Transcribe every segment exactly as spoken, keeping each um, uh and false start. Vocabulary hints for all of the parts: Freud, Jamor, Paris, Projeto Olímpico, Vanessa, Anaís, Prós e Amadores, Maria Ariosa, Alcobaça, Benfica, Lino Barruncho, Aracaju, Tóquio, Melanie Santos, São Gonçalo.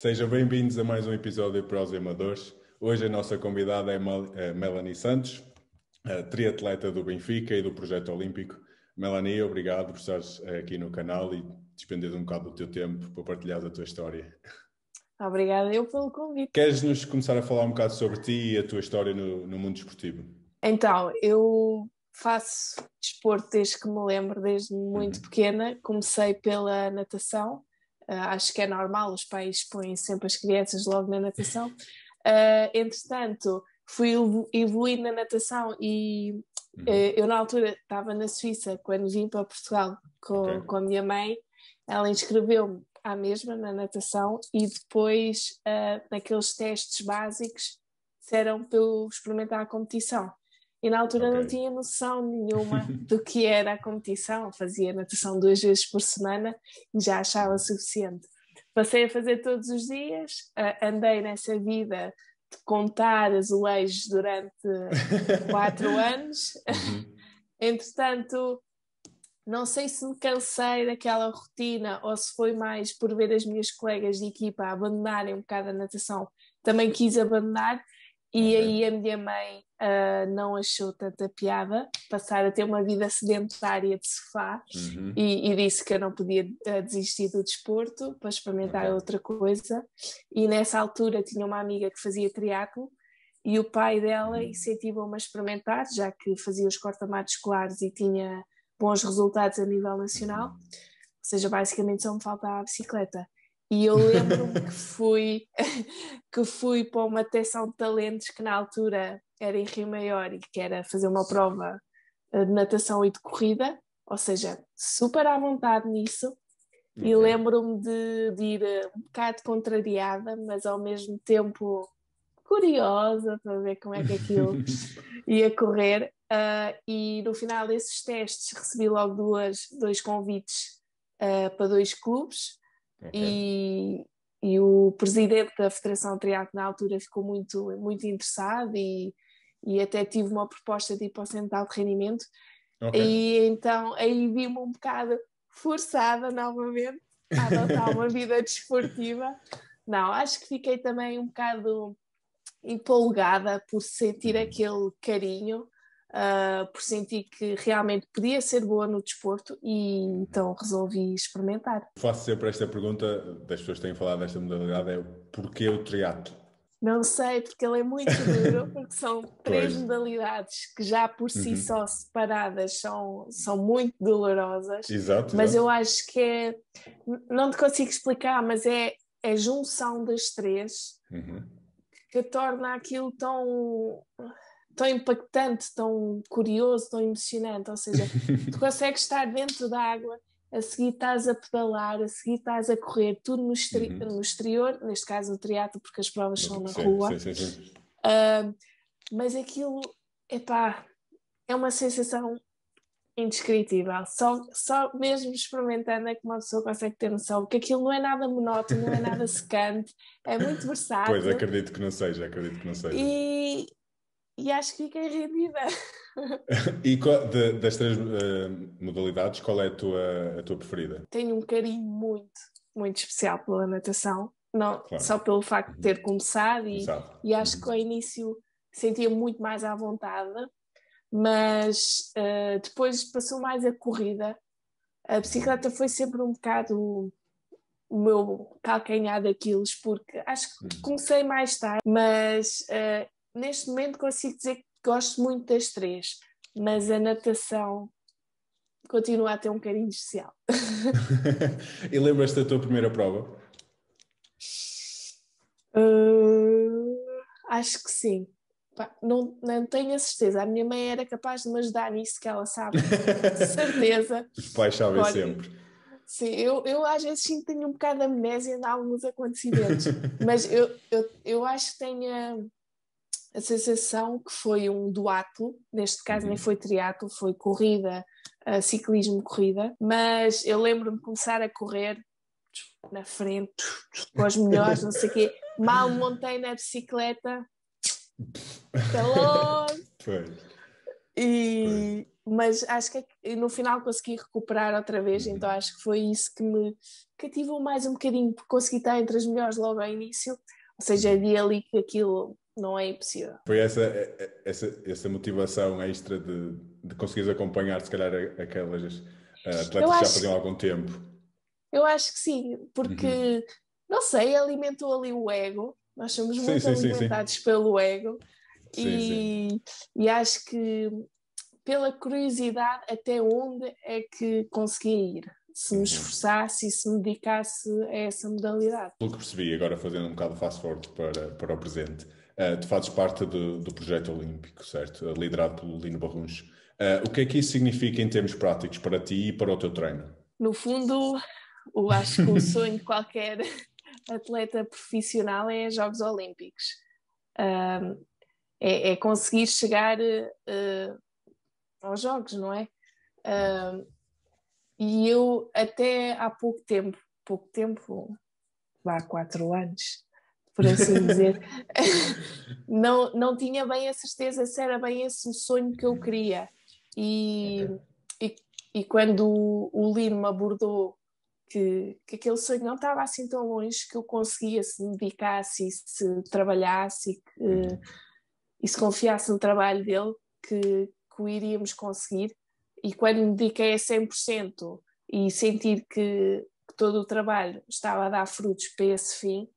Sejam bem-vindos a mais um episódio de Prós e Amadores. Hoje a nossa convidada é Mel- Melanie Santos, triatleta do Benfica e do Projeto Olímpico. Melanie, obrigado por estares aqui no canal e despenderes um bocado do teu tempo para partilhares a tua história. Obrigada eu pelo convite. Queres-nos começar a falar um bocado sobre ti e a tua história no, no mundo desportivo? Então, eu faço desporto desde que me lembro, desde muito uhum. pequena. Comecei pela natação. Uh, acho que é normal, os pais põem sempre as crianças logo na natação. Uh, entretanto, fui evoluindo na natação e uhum. uh, eu na altura estava na Suíça, quando vim para Portugal com, okay. com a minha mãe. Ela inscreveu-me à mesma na natação e depois uh, naqueles testes básicos disseram para eu experimentar a competição. E na altura okay. não tinha noção nenhuma do que era a competição. Fazia natação duas vezes por semana e já achava suficiente. Passei a fazer todos os dias, uh, andei nessa vida de contar azulejos durante quatro anos. Entretanto, não sei se me cansei daquela rotina ou se foi mais por ver as minhas colegas de equipa abandonarem um bocado a natação. Também quis abandonar. E aí a minha mãe uh, não achou tanta piada passar a ter uma vida sedentária de sofá uhum. e, e disse que eu não podia uh, desistir do desporto para experimentar okay. outra coisa. E nessa altura tinha uma amiga que fazia triatlo e o pai dela incentivou-me a experimentar, já que fazia os corta-matos escolares e tinha bons resultados a nível nacional. Ou seja, basicamente só me faltava a bicicleta. E eu lembro-me que fui, que fui para uma detecção de talentos que na altura era em Rio Maior e que era fazer uma prova de natação e de corrida, ou seja, super à vontade nisso. Okay. E lembro-me de, de ir um bocado contrariada, mas ao mesmo tempo curiosa para ver como é que aquilo ia correr. Uh, e no final desses testes recebi logo duas, dois convites uh, para dois clubes. Okay. E, e o presidente da Federação de Triatlo na altura ficou muito, muito interessado e, e até tive uma proposta de ir para o Centro de Alto Rendimento okay. e então aí vi-me um bocado forçada novamente a adotar uma vida desportiva. Não, acho que fiquei também um bocado empolgada por sentir aquele carinho, uh, por sentir que realmente podia ser boa no desporto e então resolvi experimentar. Faço sempre esta pergunta, das pessoas que têm falado desta modalidade, é porquê o triatlo? Não sei, porque ele é muito duro, porque são três modalidades que já por si uhum. só separadas são, são muito dolorosas. Exato, mas exato. Eu acho que é, não te consigo explicar, mas é a junção das três uhum. que torna aquilo tão... tão impactante, tão curioso, tão emocionante, ou seja, tu consegues estar dentro da água, a seguir estás a pedalar, a seguir estás a correr, tudo no, exteri- uhum. no exterior, neste caso no triatlo, porque as provas são na sim, rua, sim, sim, sim. Uh, mas aquilo, epá, é uma sensação indescritível, só, só mesmo experimentando é que uma pessoa consegue ter noção, porque aquilo não é nada monótono, não é nada secante, é muito versátil. Pois, acredito que não seja, acredito que não seja. E... E acho que fiquei rendida. E de, das três uh, modalidades, qual é a tua, a tua preferida? Tenho um carinho muito, muito especial pela natação. Não, claro. Só pelo facto de ter começado. E, e acho que ao início sentia muito mais à vontade. Mas uh, depois passou mais a corrida. A bicicleta foi sempre um bocado... o meu calcanhar daqueles. Porque acho que comecei mais tarde. Mas... Uh, neste momento consigo dizer que gosto muito das três, mas a natação continua a ter um carinho especial. E lembras-te da tua primeira prova? Uh, acho que sim. Não, não tenho a certeza. A minha mãe era capaz de me ajudar nisso, que ela sabe. De certeza. Os pais sabem Pode. sempre. Sim, eu, eu às vezes sim, tenho um bocado de amnésia em alguns acontecimentos, mas eu, eu, eu acho que tenho... a sensação que foi um duatlo, neste caso uhum. nem foi triatlo, foi corrida, uh, ciclismo corrida, mas eu lembro-me de começar a correr na frente, com os melhores, não sei o quê, mal montei na bicicleta, calor, E, mas acho que no final consegui recuperar outra vez, uhum. então acho que foi isso que me cativou mais um bocadinho, porque consegui estar entre as melhores logo ao início, ou seja, vi ali que aquilo não é impossível. Foi essa, essa, essa motivação extra de, de conseguires acompanhar, se calhar, aquelas atletas que já faziam algum tempo. Eu acho que sim, porque, uhum. não sei, alimentou ali o ego, nós somos sim, muito sim, alimentados sim, sim. pelo ego. Sim, e, sim. e acho que pela curiosidade até onde é que conseguia ir, se me esforçasse e se me dedicasse a essa modalidade. Pelo que percebi, agora fazendo um bocado fast forward para, para o presente, uh, tu fazes parte do, do Projeto Olímpico, certo? Liderado pelo Lino Barruncho. Uh, o que é que isso significa em termos práticos para ti e para o teu treino? No fundo, eu acho que o sonho de qualquer atleta profissional é os Jogos Olímpicos. Um, É, é conseguir chegar uh, aos Jogos, não é? Uh, e eu até há pouco tempo, pouco tempo, há quatro anos, por assim dizer, não, não tinha bem a certeza se era bem esse o sonho que eu queria. E, e, e quando o, o Lino me abordou que, que aquele sonho não estava assim tão longe, que eu conseguia se dedicasse, se trabalhasse, e que... Uh, e se confiasse no trabalho dele, que, que o iríamos conseguir. E quando me dediquei a cem por cento e sentir que, que todo o trabalho estava a dar frutos para esse fim,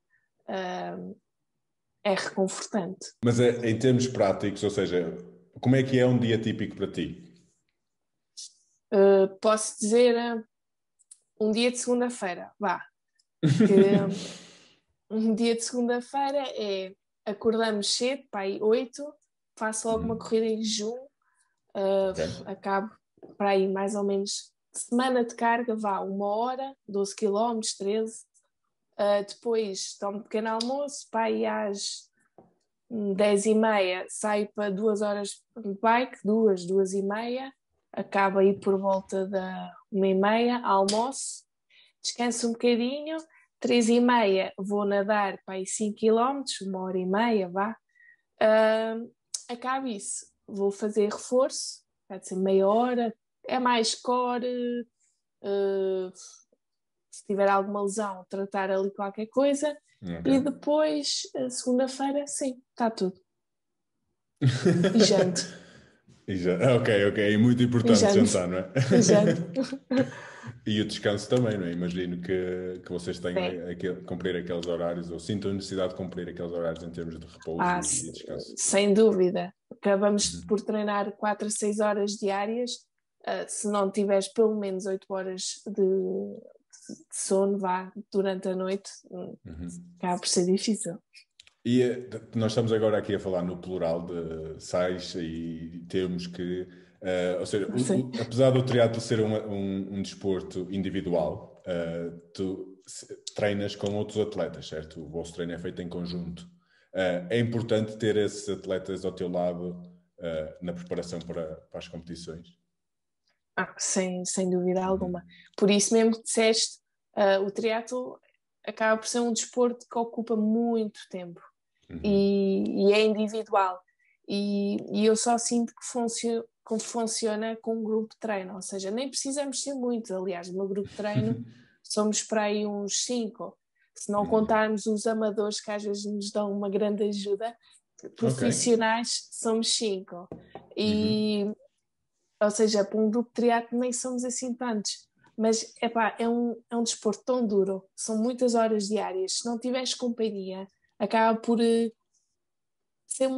uh, é reconfortante. Mas é, em termos práticos, ou seja, como é que é um dia típico para ti? Uh, posso dizer uh, um dia de segunda-feira, vá. Que, um dia de segunda-feira é... Acordamos cedo, para aí oito, faço logo uma corrida em jejum, uh, okay. acabo para aí mais ou menos semana de carga, vá uma hora, doze quilómetros, treze. Uh, depois tomo um pequeno almoço, para aí às dez e meia saio para duas horas de bike, duas, duas e meia, acabo aí por volta da uma e meia, almoço, descanso um bocadinho. Três e meia vou nadar para aí cinco quilómetros, uma hora e meia, vá. Uh, acabo isso. Vou fazer reforço, pode ser meia hora. É mais core, uh, se tiver alguma lesão, tratar ali qualquer coisa. Okay. E depois, segunda-feira, sim, está tudo. E janto. E janto. Ok, ok. É muito importante jantar, não é? E janto. E o descanso também, não é? Imagino que, que vocês tenham a, a, a cumprir aqueles horários, ou sintam a necessidade de cumprir aqueles horários em termos de repouso ah, e, e descanso. Sem dúvida. Acabamos uhum. por treinar quatro a seis horas diárias. Uh, se não tiveres pelo menos oito horas de, de, de sono, vá, durante a noite, uhum. acaba por ser difícil. E nós estamos agora aqui a falar no plural de sais e temos que... Uh, ou seja, o, o, apesar do triatlo ser um, um, um desporto individual, uh, tu treinas com outros atletas, certo? O vosso treino é feito em conjunto. Uh, é importante ter esses atletas ao teu lado uh, na preparação para, para as competições? Ah, sem, sem dúvida alguma. Por isso mesmo que disseste, uh, o triatlo acaba por ser um desporto que ocupa muito tempo uhum. e, e é individual. E, e eu só sinto que funciona como funciona com um grupo de treino, ou seja, nem precisamos ser muitos, aliás, no meu grupo de treino somos para aí uns cinco, se não contarmos os amadores que às vezes nos dão uma grande ajuda, profissionais okay. somos cinco, e, uhum. ou seja, para um grupo de triatlo nem somos assim tantos, mas epá, é, um, é um desporto tão duro, são muitas horas diárias, se não tiveres companhia, acaba por uh, ser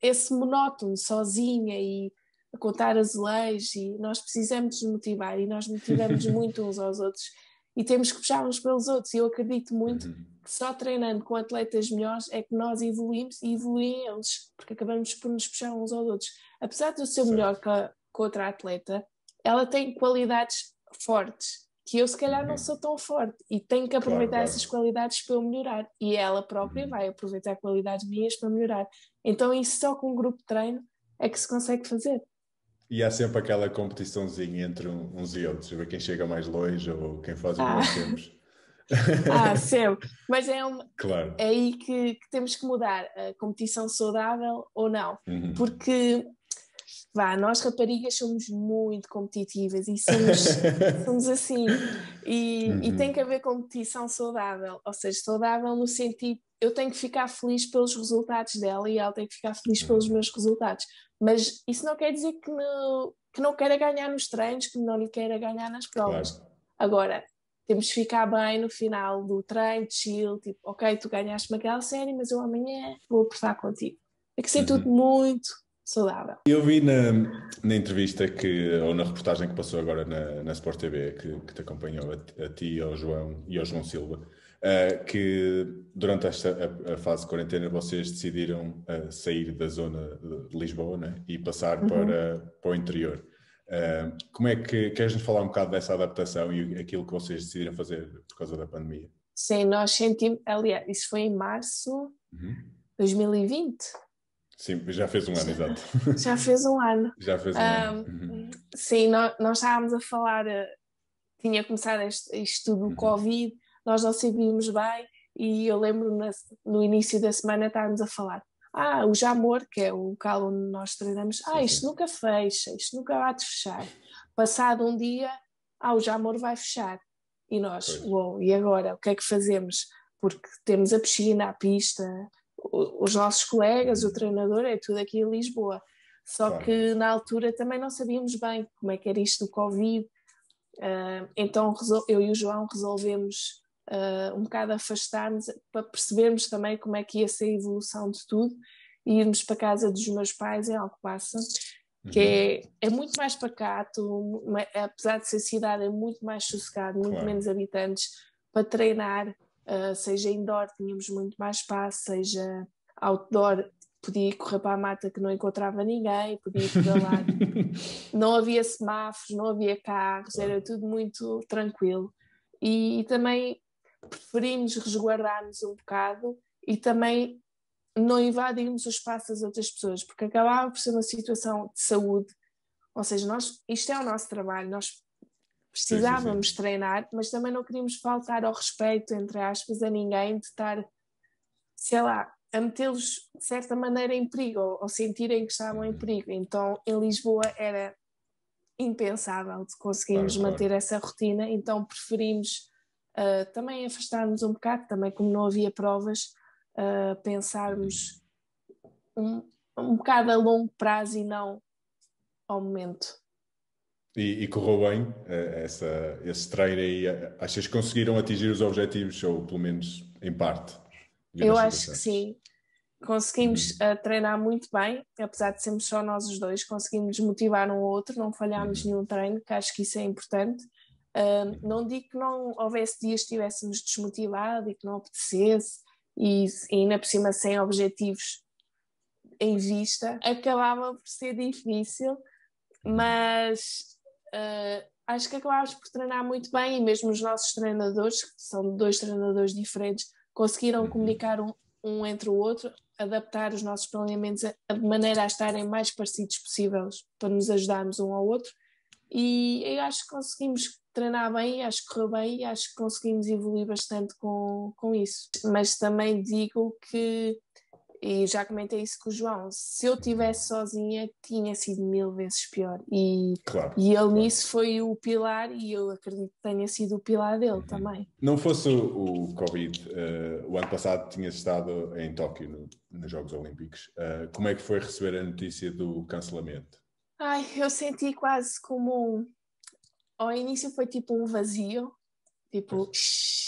esse monótono, sozinha e a contar azulejos, e nós precisamos nos motivar e nós motivamos muito uns aos outros e temos que puxar uns pelos outros, e eu acredito muito uhum. que só treinando com atletas melhores é que nós evoluímos e evoluem eles, porque acabamos por nos puxar uns aos outros. Apesar de eu ser certo. melhor que, a, que outra atleta, ela tem qualidades fortes que eu se calhar uhum. não sou tão forte, e tenho que aproveitar claro, claro. essas qualidades para eu melhorar, e ela própria uhum. vai aproveitar qualidades minhas para melhorar. Então isso só com um grupo de treino é que se consegue fazer. E há sempre aquela competiçãozinha entre uns e outros, ver quem chega mais longe ou quem faz o ah. que temos. Ah, sempre. Mas é, um, claro. é aí que, que temos que mudar a competição saudável ou não. Uhum. Porque vá, nós raparigas somos muito competitivas e somos, somos assim, e, uhum. e tem que haver competição saudável, ou seja, saudável no sentido, eu tenho que ficar feliz pelos resultados dela e ela tem que ficar feliz pelos meus resultados, mas isso não quer dizer que não, que não queira ganhar nos treinos, que não lhe queira ganhar nas provas. Claro. Agora, temos de ficar bem no final do treino, chill, tipo, ok, tu ganhaste-me aquela série, mas eu amanhã vou apostar contigo. É que ser uhum. tudo muito saudável. Eu vi na, na entrevista que, ou na reportagem que passou agora na, na Sport T V, que, que te acompanhou a, a ti, ao João e ao João Silva, uh, que durante esta a, a fase de quarentena vocês decidiram uh, sair da zona de Lisboa, né? E passar uhum. para, para o interior. Uh, como é que, queres-nos falar um bocado dessa adaptação e aquilo que vocês decidiram fazer por causa da pandemia? Sim, nós sentimos, aliás, isso foi em março de uhum. dois mil e vinte. Sim, já fez um ano, exato. Já fez um ano. Já fez um uhum, ano. Uhum. Sim, nós, nós estávamos a falar, tinha começado este, isto do uhum. Covid, nós não sabíamos bem, e eu lembro na, no início da semana estávamos a falar, ah, o Jamor, que é o local onde nós treinamos, ah, isto nunca fecha, isto nunca vai de fechar. Passado um dia, ah, o Jamor vai fechar. E nós, uou, wow, e agora? O que é que fazemos? Porque temos a piscina, a pista, os nossos colegas, o treinador, é tudo aqui em Lisboa. Só claro. Que na altura também não sabíamos bem como é que era isto do Covid. Uh, então eu e o João resolvemos... Uh, um bocado afastarmos para percebermos também como é que ia ser a evolução de tudo e irmos para a casa dos meus pais em Alcobaça, que uhum. é, é muito mais pacato, uma, apesar de ser cidade é muito mais sossegado, muito claro. Menos habitantes para treinar, uh, seja indoor tínhamos muito mais espaço, seja outdoor podia ir correr para a mata que não encontrava ninguém, podia ir pedalar, não havia semáforos, não havia carros, claro. Era tudo muito tranquilo e, e também preferimos resguardar-nos um bocado e também não invadirmos o espaço das outras pessoas, porque acabava por ser uma situação de saúde, ou seja, nós, isto é o nosso trabalho, nós precisávamos sim, sim, sim. treinar, mas também não queríamos faltar ao respeito, entre aspas, a ninguém, de estar, sei lá, a metê-los de certa maneira em perigo, ou, ou sentirem que estavam em perigo. Então em Lisboa era impensável de conseguirmos claro, manter claro. Essa rotina, então preferimos Uh, também afastarmos um bocado, também como não havia provas, uh, pensarmos um, um bocado a longo prazo e não ao momento. E, e correu bem uh, essa, esse treino aí? Achas que conseguiram atingir os objetivos, ou pelo menos em parte? Eu acho que sim. Conseguimos uhum. uh, treinar muito bem, apesar de sermos só nós os dois, conseguimos motivar um ao outro, não falhámos uhum. nenhum treino, que acho que isso é importante. Uh, não digo que não houvesse dias que estivéssemos desmotivados e que não apetecesse e, e ainda por cima sem objetivos em vista, acabava por ser difícil, mas uh, acho que acabámos por treinar muito bem e mesmo os nossos treinadores, que são dois treinadores diferentes, conseguiram comunicar um, um entre o outro, adaptar os nossos planeamentos a, a, de maneira a estarem mais parecidos possíveis para nos ajudarmos um ao outro. E eu acho que conseguimos treinar bem, acho que correu bem, acho que conseguimos evoluir bastante com, com isso. Mas também digo que, e já comentei isso com o João, se eu estivesse sozinha tinha sido mil vezes pior. E, claro, e ele claro. Nisso foi o pilar e eu acredito que tenha sido o pilar dele uhum. também. Não fosse o, o Covid, uh, o ano passado tinhas estado em Tóquio, no, nos Jogos Olímpicos. Uh, como é que foi receber a notícia do cancelamento? Ai, eu senti quase como um... Ao início foi tipo um vazio, tipo,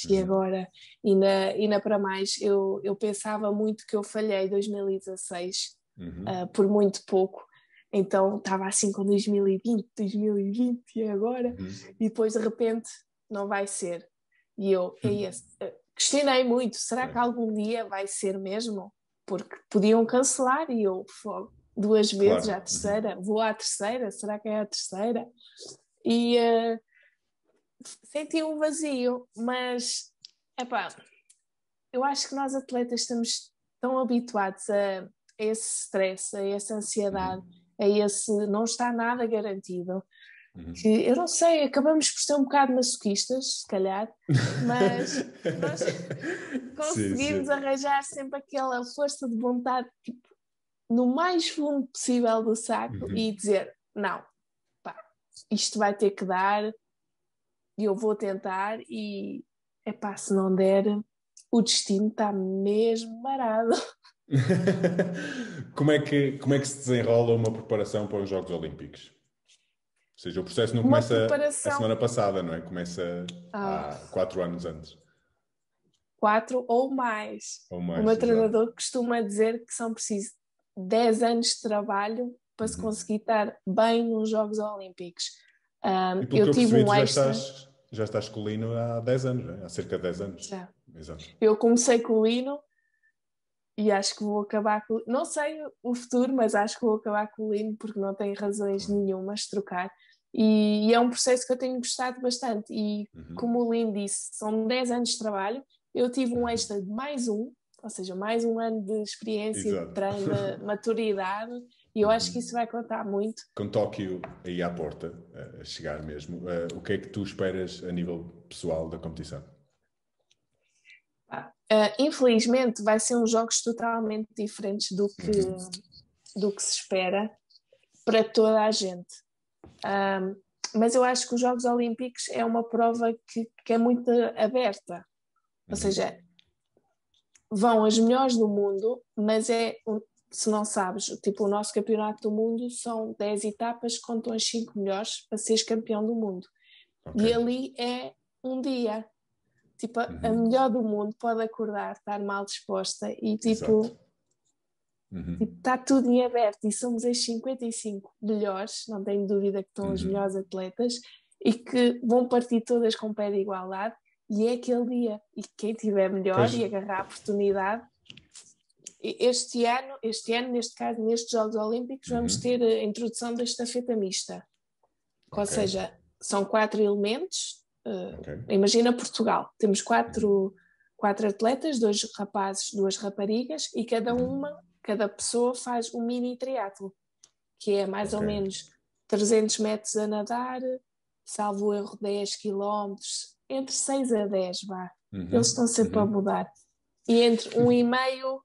e agora? E na, e na para mais, eu, eu pensava muito que eu falhei em dois mil e dezasseis, uhum. uh, por muito pouco. Então estava assim com dois mil e vinte, dois mil e vinte e agora? Uhum. E depois de repente, não vai ser. E eu, é esse. Uh, questionei muito, será que algum dia vai ser mesmo? Porque podiam cancelar e eu... Foi, duas vezes, claro. À terceira, vou à terceira, será que é a terceira? E uh, senti um vazio, mas epá, eu acho que nós atletas estamos tão habituados a, a esse stress, a essa ansiedade, a esse não está nada garantido, que eu não sei, acabamos por ser um bocado masoquistas, se calhar, mas nós conseguimos sim, sim. arranjar sempre aquela força de vontade, tipo, no mais fundo possível do saco, uhum, e dizer, não, pá, isto vai ter que dar, eu vou tentar e, epá, se não der, o destino está mesmo marado. Como é que, como é que se desenrola uma preparação para os Jogos Olímpicos? Ou seja, o processo não uma começa preparação... a semana passada, não é? Começa ah. há quatro anos antes. Quatro ou mais. Ou mais, o meu treinador costuma dizer que são precisos dez anos de trabalho para, uhum, se conseguir estar bem nos Jogos Olímpicos. Um, e pelo eu que eu tive percebi, um extra... já, estás, já estás com o Lino há dez anos, não é? Há cerca de dez anos. Já. Exato. Eu comecei com o Lino e acho que vou acabar com... Não sei o futuro, mas acho que vou acabar com o Lino porque não tenho razões nenhumas de trocar. E, e é um processo que eu tenho gostado bastante. E, uhum, como o Lino disse, são dez anos de trabalho. Eu tive um extra de mais um, ou seja, mais um ano de experiência, exato, de treino, de maturidade. E eu acho que isso vai contar muito. Com Tóquio aí à porta, a chegar mesmo, o que é que tu esperas a nível pessoal da competição? Uh, infelizmente vai ser uns jogos totalmente diferentes do que, uhum, do que se espera para toda a gente, um, mas eu acho que os Jogos Olímpicos é uma prova que, que é muito aberta, uhum, ou seja, vão as melhores do mundo, mas é, se não sabes, tipo o nosso campeonato do mundo são dez etapas, contam as cinco melhores para seres campeão do mundo, okay, e ali é um dia. Tipo, uhum, a melhor do mundo pode acordar, estar mal disposta e, tipo, uhum, está tudo em aberto. E somos as cinquenta e cinco melhores, não tenho dúvida que estão, uhum, os melhores atletas e que vão partir todas com pé de igualdade. E é aquele dia. E quem tiver melhor, pois, e agarrar a oportunidade. Este ano, este ano, neste caso, nestes Jogos Olímpicos, uhum, vamos ter a introdução da estafeta mista. Okay. Ou seja, são quatro elementos. Uh, okay. Imagina Portugal, temos quatro, quatro atletas, dois rapazes, duas raparigas, e cada uma, cada pessoa faz um mini triatlo, que é mais, okay, ou menos trezentos metros a nadar, salvo erro dez quilómetros, entre seis a dez, vá, uhum, eles estão sempre, uhum, a mudar, e entre um vírgula cinco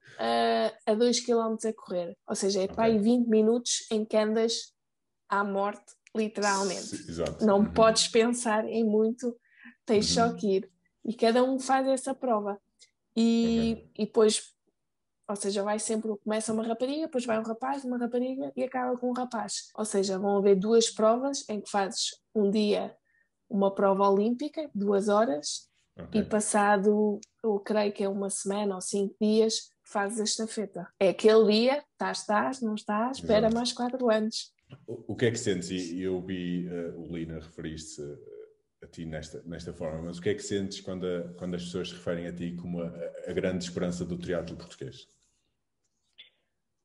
a dois quilómetros a correr, ou seja, é, okay, para aí vinte minutos em que andas à morte, literalmente. Exato. Não, uhum, podes pensar em muito, tens, uhum, só que ir, e cada um faz essa prova e, okay, e depois, ou seja, vai sempre, começa uma rapariga, depois vai um rapaz, uma rapariga e acaba com um rapaz, ou seja, vão haver duas provas em que fazes um dia uma prova olímpica, duas horas, okay, e passado, eu creio que é uma semana ou cinco dias, fazes a estafeta. É aquele dia, estás, estás, não estás, espera, exato, mais quatro anos. O que é que sentes, e eu vi uh, o Lina referir-se a, a ti nesta, nesta forma, mas o que é que sentes quando, a, quando as pessoas se referem a ti como a, a grande esperança do triatlo português?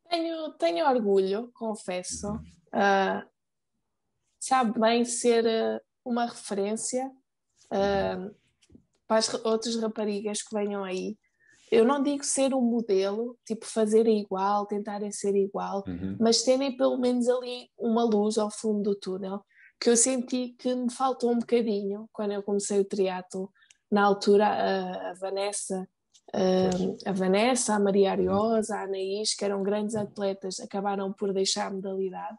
Tenho, tenho orgulho, confesso. Uhum. Uh, sabe bem ser uh, uma referência uh, para as outras raparigas que venham aí. Eu não digo ser um modelo, tipo fazer igual, tentarem ser igual, uhum, mas terem pelo menos ali uma luz ao fundo do túnel, que eu senti que me faltou um bocadinho quando eu comecei o triatlo. Na altura a, a Vanessa, a, a Vanessa, a Maria Ariosa, a Anaís, que eram grandes atletas, acabaram por deixar a modalidade,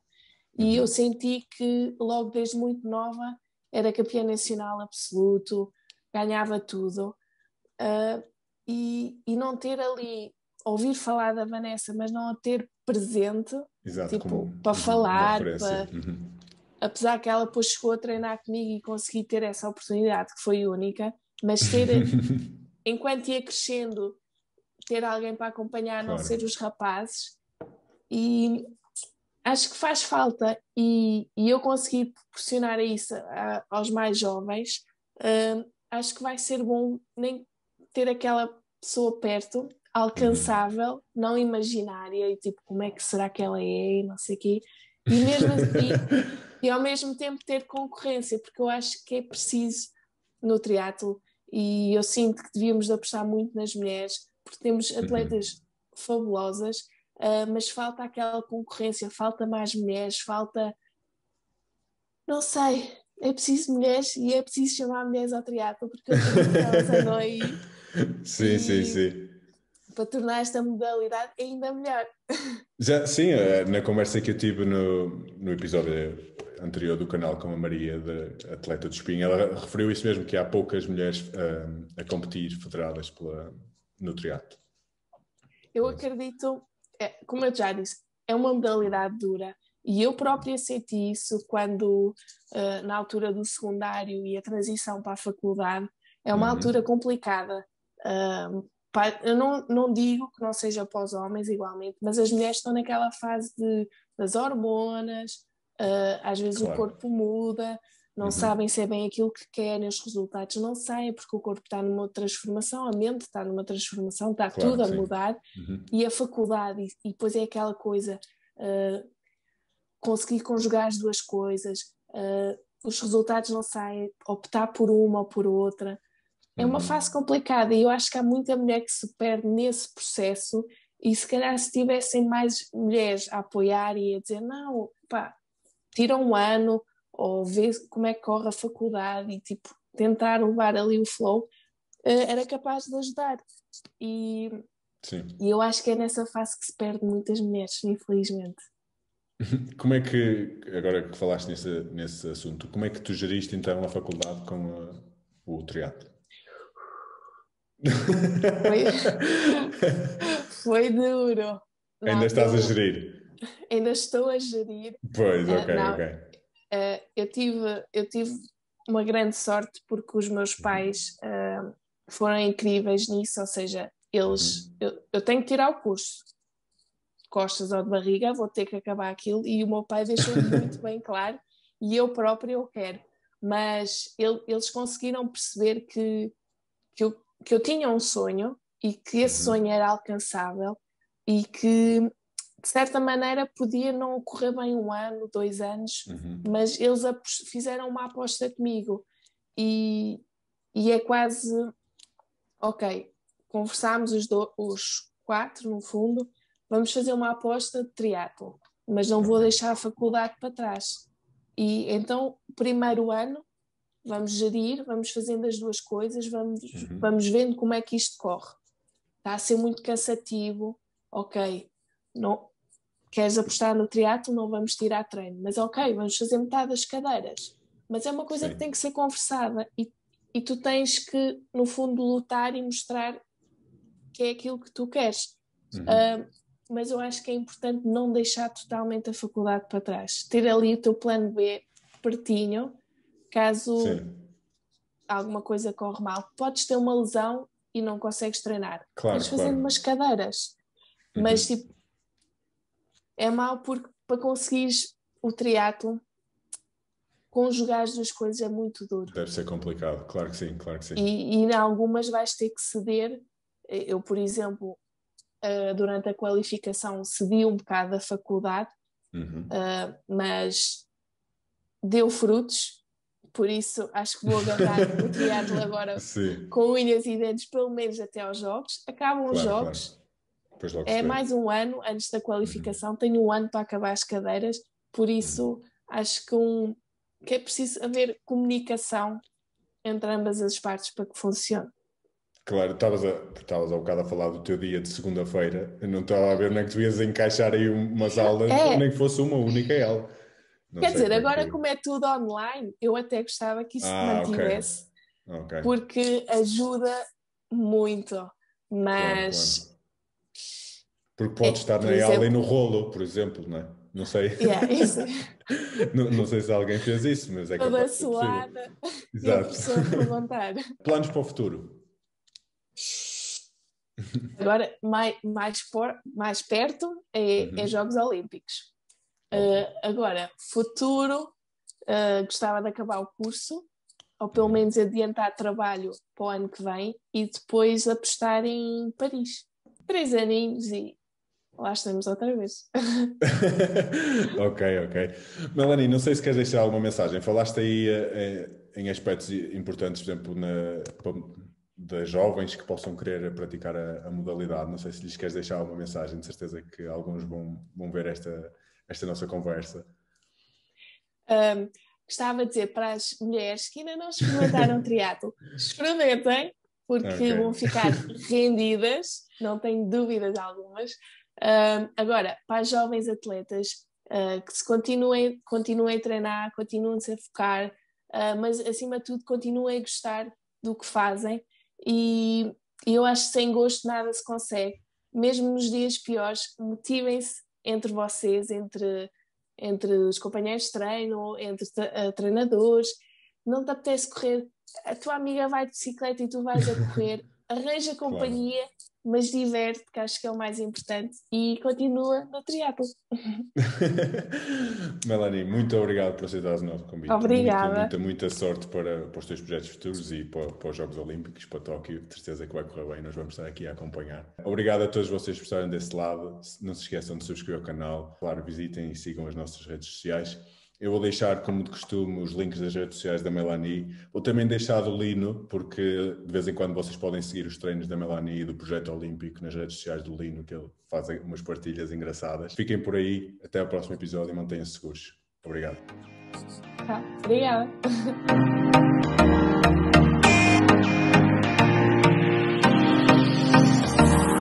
uhum, e eu senti que logo desde muito nova era campeã nacional absoluto, ganhava tudo. Uh, E, e não ter ali, ouvir falar da Vanessa, mas não a ter presente, exato, tipo, como, para falar, para, uhum, apesar que ela depois chegou a treinar comigo e consegui ter essa oportunidade, que foi única, mas ter, enquanto ia crescendo, ter alguém para acompanhar, claro, não ser os rapazes, e acho que faz falta, e, e eu consegui proporcionar isso a, aos mais jovens, uh, acho que vai ser bom, nem ter aquela pessoa perto, alcançável, não imaginária, e tipo, como é que será que ela é, e não sei o quê, e, mesmo assim, e ao mesmo tempo ter concorrência, porque eu acho que é preciso no triatlo, e eu sinto que devíamos apostar muito nas mulheres, porque temos atletas, uhum, fabulosas, uh, mas falta aquela concorrência, falta mais mulheres, falta, não sei, é preciso mulheres, e é preciso chamar mulheres ao triatlo, porque eu tenho que elas andam aí. Sim, e sim, sim. para tornar esta modalidade ainda melhor. Já, sim, na conversa que eu tive no, no episódio anterior do canal com a Maria, de atleta de espinho, ela referiu isso mesmo, que há poucas mulheres um, a competir federadas pela, no triatlo. Eu acredito, é, como eu já disse, é uma modalidade dura. E eu própria senti isso quando, uh, na altura do secundário e a transição para a faculdade, é uma uhum. altura complicada. Uh, para, eu não, não digo que não seja para os homens igualmente, mas as mulheres estão naquela fase de, das hormonas, uh, às vezes claro. O corpo muda, não uhum. sabem se é bem aquilo que querem, os resultados não saem, porque o corpo está numa transformação, a mente está numa transformação, está claro, tudo a sim. mudar. Uhum. E a faculdade, e, e depois é aquela coisa... Uh, conseguir conjugar as duas coisas, uh, os resultados não saem, optar por uma ou por outra. É uma fase complicada e eu acho que há muita mulher que se perde nesse processo e se calhar se tivessem mais mulheres a apoiar e a dizer não, pá, tira um ano ou vê como é que corre a faculdade e tipo, tentar levar ali o flow, uh, era capaz de ajudar. E, Sim. e eu acho que é nessa fase que se perde muitas mulheres, infelizmente. Como é que, agora que falaste nesse, nesse assunto, como é que tu geriste então a faculdade com a, o triatlo? Foi, foi duro. Não, ainda estás eu, a gerir? Ainda estou a gerir. Pois, ok, uh, não, ok. Uh, eu, tive, eu tive uma grande sorte porque os meus pais uh, foram incríveis nisso, ou seja, eles, uhum. eu, eu tenho que tirar o curso. Costas ou de barriga, vou ter que acabar aquilo, e o meu pai deixou muito bem claro, e eu própria eu quero, mas ele, eles conseguiram perceber que, que, eu, que eu tinha um sonho, e que esse sonho era alcançável, e que de certa maneira podia não correr bem um ano, dois anos, uhum. mas eles fizeram uma aposta comigo, e, e é quase, ok, conversámos os, do, os quatro no fundo, vamos fazer uma aposta de triatlo, mas não vou deixar a faculdade para trás. E então, primeiro ano, vamos gerir, vamos fazendo as duas coisas, vamos, uhum. vamos vendo como é que isto corre. Está a ser muito cansativo, ok, não, queres apostar no triatlo, não vamos tirar treino, mas ok, vamos fazer metade das cadeiras. Mas é uma coisa Sim. que tem que ser conversada e, e tu tens que, no fundo, lutar e mostrar que é aquilo que tu queres. Uhum. Uh, mas eu acho que é importante não deixar totalmente a faculdade para trás, ter ali o teu plano B pertinho, caso Sim. alguma coisa corra mal, podes ter uma lesão e não consegues treinar, claro, podes claro. Fazendo umas cadeiras, uhum. mas tipo, é mau porque para conseguires o triatlo, conjugar as duas coisas é muito duro. Deve ser complicado, claro que sim, claro que sim. E, e em algumas vais ter que ceder, eu por exemplo... Uh, durante a qualificação cedi um bocado da faculdade, uhum. uh, mas deu frutos, por isso acho que vou agarrar o triatlo agora Sim. com unhas e dentes, pelo menos até aos jogos. Acabam claro, os jogos, claro. É mais um ano antes da qualificação, uhum. tenho um ano para acabar as cadeiras, por isso uhum. acho que, um, que é preciso haver comunicação entre ambas as partes para que funcione. Claro, estavas há bocado a falar do teu dia de segunda-feira, eu não estava a ver nem que tu ias encaixar aí umas aulas, é. Nem que fosse uma única aula. Não Quer dizer, agora que... como é tudo online, eu até gostava que isso ah, se mantivesse, okay. Okay. porque ajuda muito, mas... Claro, claro. Porque podes é, estar por na exemplo... aula e no rolo, por exemplo, não é? Não sei. Yeah, isso. não, não sei se alguém fez isso, mas é que... Toda suada, e a pessoa perguntar. Planos para o futuro? Agora mais, mais, por, mais perto é, uhum. é Jogos Olímpicos. uh, agora futuro, uh, gostava de acabar o curso ou pelo menos adiantar trabalho para o ano que vem e depois apostar em Paris, três aninhos e lá estamos outra vez. Ok, ok. Melanie, não sei se queres deixar alguma mensagem. Falaste aí uh, uh, em aspectos importantes, por exemplo na... das jovens que possam querer praticar a, a modalidade, não sei se lhes queres deixar uma mensagem, de certeza que alguns vão, vão ver esta, esta nossa conversa. Um, gostava de dizer para as mulheres que ainda não experimentaram triatlo, experimentem, porque okay. vão ficar rendidas, não tenho dúvidas algumas. Uh, agora, para as jovens atletas, uh, que se continuem, continuem a treinar, continuem-se a focar, uh, mas acima de tudo continuem a gostar do que fazem, e eu acho que sem gosto nada se consegue. Mesmo nos dias piores, motivem-se entre vocês, entre, entre os companheiros de treino, entre uh, treinadores. Não te apetece correr, a tua amiga vai de bicicleta e tu vais a correr, arranja companhia, claro. Mas diverte, que acho que é o mais importante, e continua no triatlo. Melanie, muito obrigado por aceitares o nosso convite. Obrigada. Muita, muita, muita sorte para, para os teus projetos futuros e para, para os Jogos Olímpicos, para Tóquio. De certeza que vai correr bem, nós vamos estar aqui a acompanhar. Obrigado a todos vocês por estarem desse lado. Não se esqueçam de subscrever o canal. Claro, visitem e sigam as nossas redes sociais. Eu vou deixar, como de costume, os links das redes sociais da Melanie. Vou também deixar do Lino, porque de vez em quando vocês podem seguir os treinos da Melanie e do Projeto Olímpico nas redes sociais do Lino, que ele faz umas partilhas engraçadas. Fiquem por aí, até o próximo episódio e mantenham-se seguros. Obrigado. Tá, obrigada.